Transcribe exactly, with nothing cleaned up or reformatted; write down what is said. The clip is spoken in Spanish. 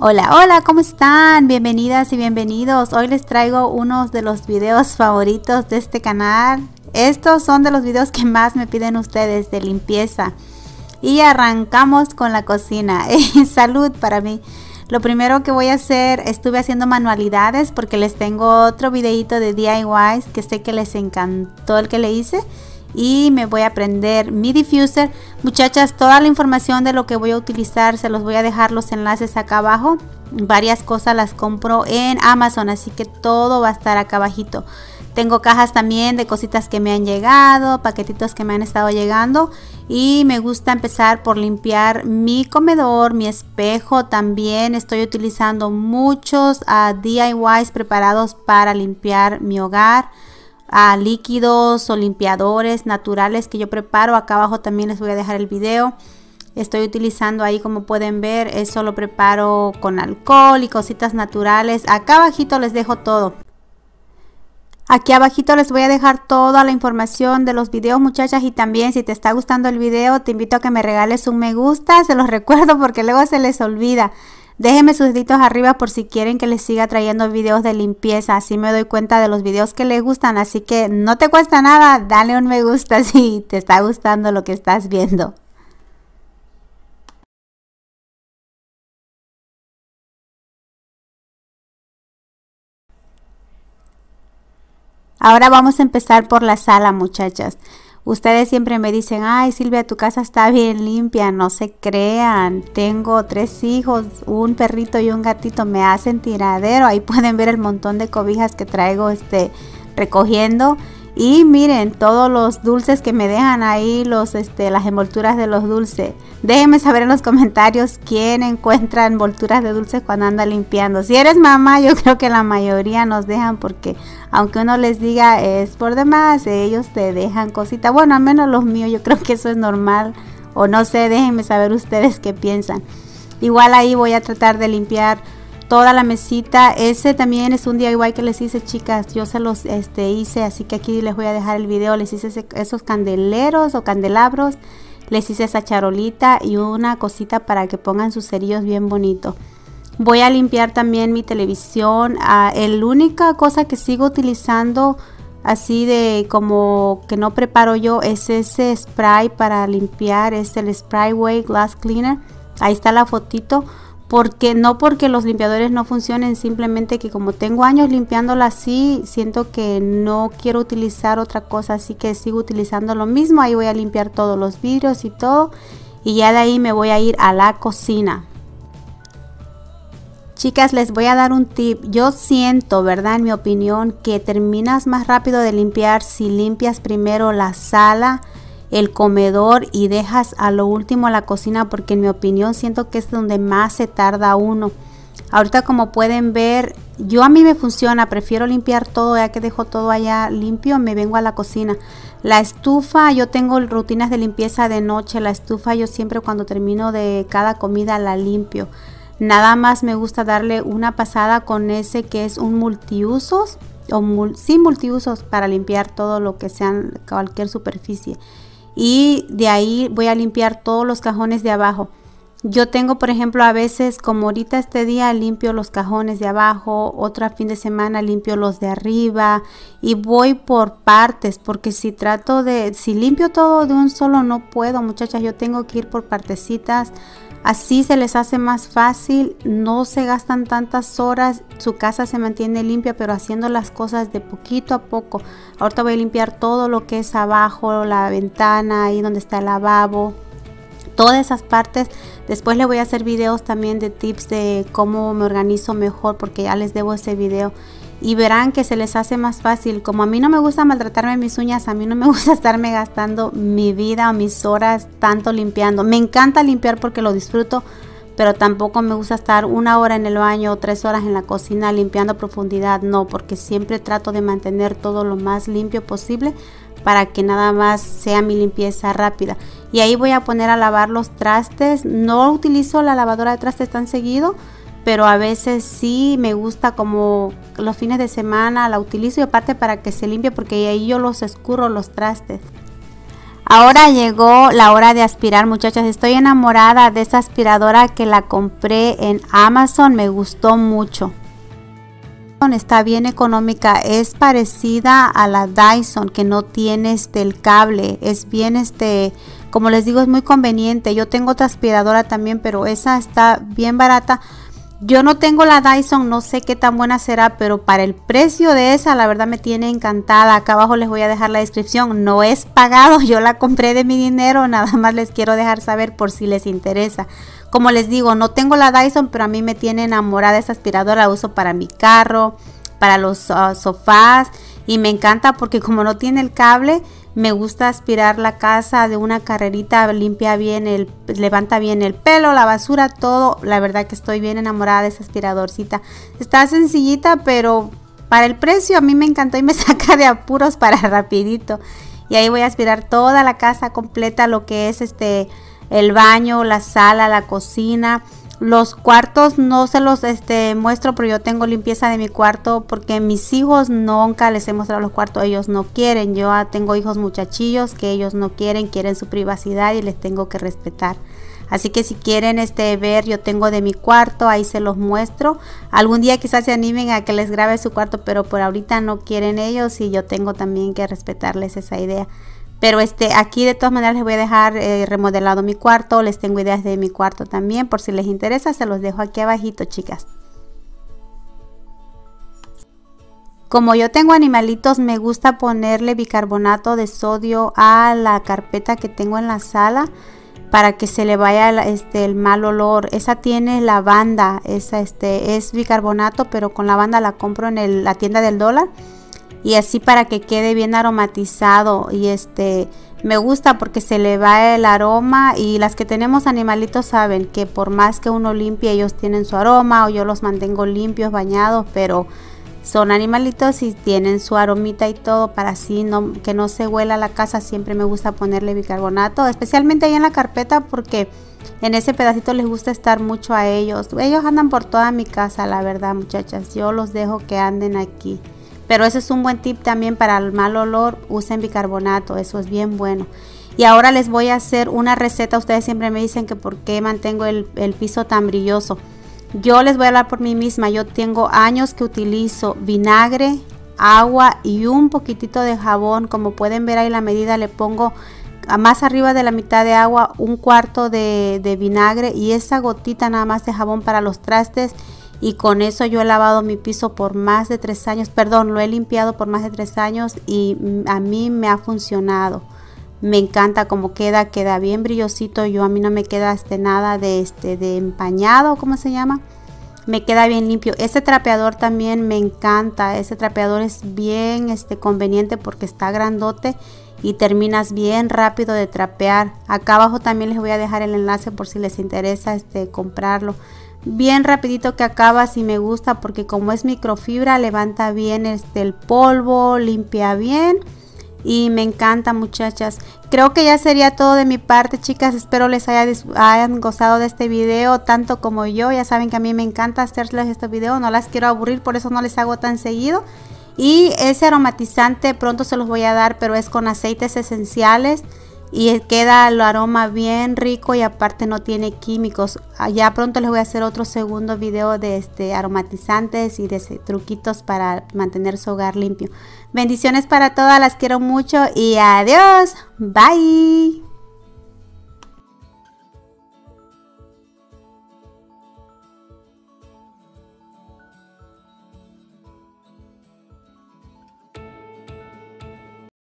Hola, hola, ¿cómo están? Bienvenidas y bienvenidos. Hoy les traigo uno de los videos favoritos de este canal. Estos son de los videos que más me piden ustedes, de limpieza. Y arrancamos con la cocina. Salud para mí. Lo primero que voy a hacer, estuve haciendo manualidades porque les tengo otro videito de D I Ys que sé que les encantó el que le hice. Y me voy a prender mi diffuser. Muchachas, toda la información de lo que voy a utilizar se los voy a dejar los enlaces acá abajo. Varias cosas las compro en Amazon, así que todo va a estar acá abajito. Tengo cajas también de cositas que me han llegado, paquetitos que me han estado llegando. Y me gusta empezar por limpiar mi comedor, mi espejo. También estoy utilizando muchos uh, D I Ys preparados para limpiar mi hogar. A líquidos o limpiadores naturales que yo preparo, acá abajo también les voy a dejar el video. Estoy utilizando ahí, como pueden ver, eso lo preparo con alcohol y cositas naturales. Acá abajito les dejo todo. Aquí abajito les voy a dejar toda la información de los videos, muchachas. Y también, si te está gustando el video, te invito a que me regales un me gusta. Se los recuerdo porque luego se les olvida. Déjenme sus deditos arriba por si quieren que les siga trayendo videos de limpieza. Así me doy cuenta de los videos que les gustan. Así que no te cuesta nada, dale un me gusta si te está gustando lo que estás viendo. Ahora vamos a empezar por la sala, muchachas. Ustedes siempre me dicen, ay Silvia, tu casa está bien limpia. No se crean, tengo tres hijos, un perrito y un gatito, me hacen tiradero. Ahí pueden ver el montón de cobijas que traigo este, recogiendo. Y miren, todos los dulces que me dejan ahí, los, este, las envolturas de los dulces. Déjenme saber en los comentarios quién encuentra envolturas de dulces cuando anda limpiando. Si eres mamá, yo creo que la mayoría nos dejan porque aunque uno les diga es por demás, ellos te dejan cositas. Bueno, al menos los míos, yo creo que eso es normal o no sé, déjenme saber ustedes qué piensan. Igual ahí voy a tratar de limpiar toda la mesita. Ese también es un D I Y que les hice, chicas. Yo se los este, hice, así que aquí les voy a dejar el video. Les hice ese, esos candeleros o candelabros. Les hice esa charolita y una cosita para que pongan sus cerillos bien bonito. Voy a limpiar también mi televisión. Ah, el única cosa que sigo utilizando así de como que no preparo yo es ese spray para limpiar. Es el Sprayway Glass Cleaner. Ahí está la fotito. Porque no porque los limpiadores no funcionen, simplemente que como tengo años limpiándola así, siento que no quiero utilizar otra cosa, así que sigo utilizando lo mismo. Ahí voy a limpiar todos los vidrios y todo, y ya de ahí me voy a ir a la cocina. Chicas, les voy a dar un tip. Yo siento, ¿verdad? En mi opinión, que terminas más rápido de limpiar si limpias primero la sala, el comedor, y dejas a lo último la cocina, porque en mi opinión siento que es donde más se tarda uno. Ahorita, como pueden ver, yo a mí me funciona, prefiero limpiar todo. Ya que dejo todo allá limpio, me vengo a la cocina. La estufa, yo tengo rutinas de limpieza de noche. La estufa yo siempre cuando termino de cada comida la limpio. Nada más me gusta darle una pasada con ese que es un multiusos o mul sí, multiusos, para limpiar todo lo que sean, cualquier superficie. Y de ahí voy a limpiar todos los cajones de abajo. Yo tengo, por ejemplo, a veces, como ahorita este día, limpio los cajones de abajo. Otro fin de semana limpio los de arriba. Y voy por partes, porque si trato de, si limpio todo de un solo, no puedo, muchachas. Yo tengo que ir por partecitas. Así se les hace más fácil, no se gastan tantas horas, su casa se mantiene limpia, pero haciendo las cosas de poquito a poco. Ahorita voy a limpiar todo lo que es abajo, la ventana, ahí donde está el lavabo, todas esas partes. Después le voy a hacer videos también de tips de cómo me organizo mejor, porque ya les debo ese video. Y verán que se les hace más fácil. Como a mí no me gusta maltratarme mis uñas, a mí no me gusta estarme gastando mi vida o mis horas tanto limpiando. Me encanta limpiar porque lo disfruto, pero tampoco me gusta estar una hora en el baño o tres horas en la cocina limpiando a profundidad. No, porque siempre trato de mantener todo lo más limpio posible para que nada más sea mi limpieza rápida. Y ahí voy a poner a lavar los trastes. No utilizo la lavadora de trastes tan seguido, pero a veces sí me gusta, como los fines de semana la utilizo, y aparte para que se limpie, porque ahí yo los escurro los trastes. Ahora llegó la hora de aspirar, muchachas. Estoy enamorada de esta aspiradora que la compré en Amazon. Me gustó mucho. Está bien económica, es parecida a la Dyson, que no tiene este el cable, es bien este, como les digo, es muy conveniente. Yo tengo otra aspiradora también, pero esa está bien barata. Yo no tengo la Dyson, no sé qué tan buena será, pero para el precio de esa, la verdad me tiene encantada. Acá abajo les voy a dejar la descripción, no es pagado, yo la compré de mi dinero, nada más les quiero dejar saber por si les interesa. Como les digo, no tengo la Dyson, pero a mí me tiene enamorada esa aspiradora, la uso para mi carro, para los uh, sofás, y me encanta porque como no tiene el cable, me gusta aspirar la casa de una carrerita, limpia bien, el, levanta bien el pelo, la basura, todo. La verdad que estoy bien enamorada de esa aspiradorcita. Está sencillita, pero para el precio a mí me encantó y me saca de apuros para rapidito. Y ahí voy a aspirar toda la casa completa, lo que es este el baño, la sala, la cocina. Los cuartos no se los este, muestro, pero yo tengo limpieza de mi cuarto porque mis hijos nunca les he mostrado los cuartos, ellos no quieren. Yo tengo hijos muchachillos que ellos no quieren, quieren su privacidad y les tengo que respetar. Así que si quieren este, ver, yo tengo de mi cuarto, ahí se los muestro. Algún día quizás se animen a que les grabe su cuarto, pero por ahorita no quieren ellos y yo tengo también que respetarles esa idea. Pero este, aquí de todas maneras les voy a dejar eh, remodelado mi cuarto. Les tengo ideas de mi cuarto también. Por si les interesa, se los dejo aquí abajito, chicas. Como yo tengo animalitos, me gusta ponerle bicarbonato de sodio a la carpeta que tengo en la sala, para que se le vaya el, este, el mal olor. Esa tiene lavanda, esa este, es bicarbonato, pero con lavanda. La compro en el, la tienda del dólar. Y así para que quede bien aromatizado, y este me gusta porque se le va el aroma, y las que tenemos animalitos saben que por más que uno limpie, ellos tienen su aroma, o yo los mantengo limpios, bañados, pero son animalitos y tienen su aromita y todo, para así no, que no se huela la casa. Siempre me gusta ponerle bicarbonato, especialmente ahí en la carpeta, porque en ese pedacito les gusta estar mucho a ellos. Ellos andan por toda mi casa, la verdad, muchachas, yo los dejo que anden aquí. Pero ese es un buen tip también para el mal olor, usen bicarbonato, eso es bien bueno. Y ahora les voy a hacer una receta. Ustedes siempre me dicen que por qué mantengo el, el piso tan brilloso. Yo les voy a hablar por mí misma. Yo tengo años que utilizo vinagre, agua y un poquitito de jabón. Como pueden ver ahí la medida, le pongo más arriba de la mitad de agua, un cuarto de, de vinagre y esa gotita nada más de jabón para los trastes. Y con eso yo he lavado mi piso por más de tres años, perdón, lo he limpiado por más de tres años y a mí me ha funcionado. Me encanta como queda, queda bien brillosito. Yo a mí no me queda este, nada de, este, de empañado, ¿cómo se llama? Me queda bien limpio. Este trapeador también me encanta, este trapeador es bien este, conveniente porque está grandote y terminas bien rápido de trapear. Acá abajo también les voy a dejar el enlace por si les interesa este, comprarlo. Bien rapidito que acabas, y me gusta porque como es microfibra levanta bien este el polvo, limpia bien y me encanta, muchachas. Creo que ya sería todo de mi parte, chicas. Espero les haya, hayan gozado de este video tanto como yo. Ya saben que a mí me encanta hacerles este video, no las quiero aburrir, por eso no les hago tan seguido. Y ese aromatizante pronto se los voy a dar, pero es con aceites esenciales y queda el aroma bien rico y aparte no tiene químicos. Ya pronto les voy a hacer otro segundo video de este aromatizantes y de truquitos para mantener su hogar limpio. Bendiciones para todas, las quiero mucho y adiós, bye.